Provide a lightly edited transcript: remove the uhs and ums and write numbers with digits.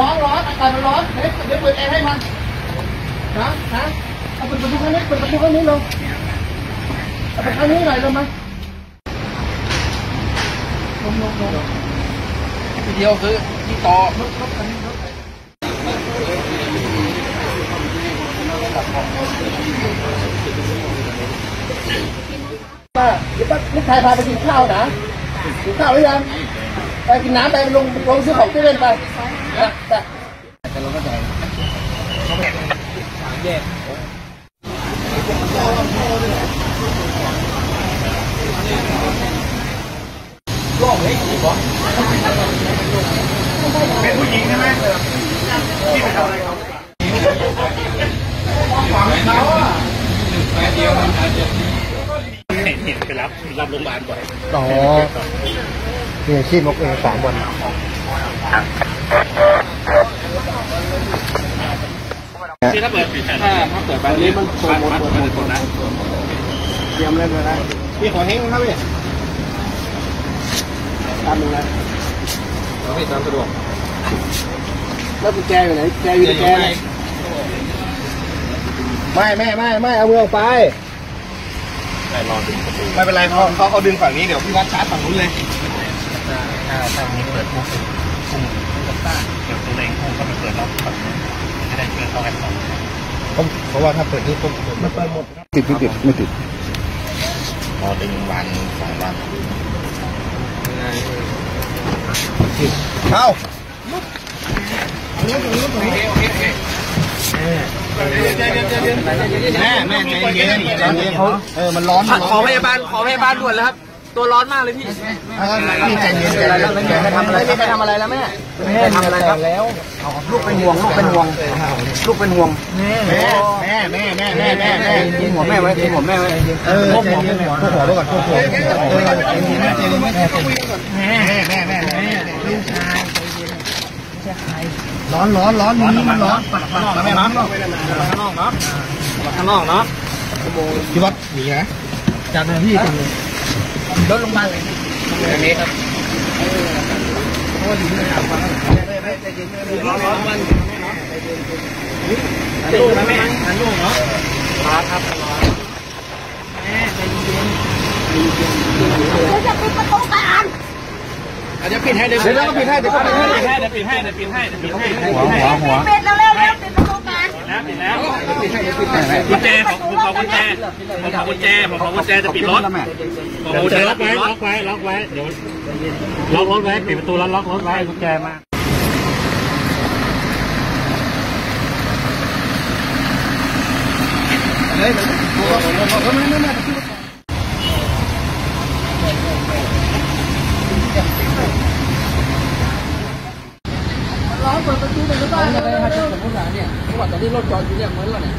ร้อนอากาศมันร้อนเดี๋ยวเปิดแอร์ให้มันนะเอาเปิดประตูข้างนี้ลงเอาไปข้างนี้หน่อยลงมาลงทีเดียวคือที่ต่อป้าลูกชายพาไปกินข้าวนะกินข้าวหรือยังไปกินน้ำไปลงซื้อของที่เล่นไปแต่เราก็ใจแย่รอบนี้กี่บอลเป็นผู้หญิงใช่ไหมที่มาทำอะไรเขาฝังเขาอ่ะแป๊บเดียวมันอาจจะเห็นไปรับโรงพยาบาลบ่อยอ๋อเนี่ยชีพกเอง3 วันถ้าเปิดแบบนี้มันโคตรหมดนะเตรียมเล่นเลยนะพี่ขอเฮงครับพี่ตามดูนะเราไม่ตามสะดวกแล้วกุญแจอยู่ไหนแจอยู่ไหนไม่เอาเรือออกไปไม่เป็นไรเขาเอาดึงฝั่งนี้เดี๋ยวพี่วัดชาร์จฝั่งนู้นเลยฝั่งนี้เปิดปุ๊บเดี๋ยวตัวเองคงเข้าไปเปิดแล้วจะได้เปิดเข้าแอปต่อเพราะว่าถ้าเปิดที่ปุ๊บมันเปิดหมดติดไม่ติดรอดึง1-2 วันเอาแม่เย็นมันร้อนขอพยาบาลด่วนแล้วครับตัวร้อนมากเลยพี่ใจเย็นไปทำอะไรแล้วแม่ไปทำอะไรแล้วลูกเป็นห่วงแม่กินหัวแม่ไว้พวกหัวด้วยก่อนแม่ลูกชายร้อนนี่มันร้อนปัดข้างนอกนะแม่ปัดข้างนอกเนาะพี่วัดหนีนะจัดเลยพี่รถลงมาเลยนี่ครับโอ้ยนี่ครับร้อนเนาะครับแม่ใจเย็นจะปิดประตูบ้านอาจจะปิดให้เดี๋ยวปิดให้หัวปิดแล้วปิดประตูบ้านปิดแล้วกุญแจจะปิดรถล็อกไว้เดี๋ยวล็อกรถไว้ปิดประตูแล้วล็อกรถไว้กุญแจมาร้องเปิดประตูไปหรือเปล่าเนี่ยจังหวะตอนที่รถจอดอยู่เนี่ยเหมือนเราเนี่ย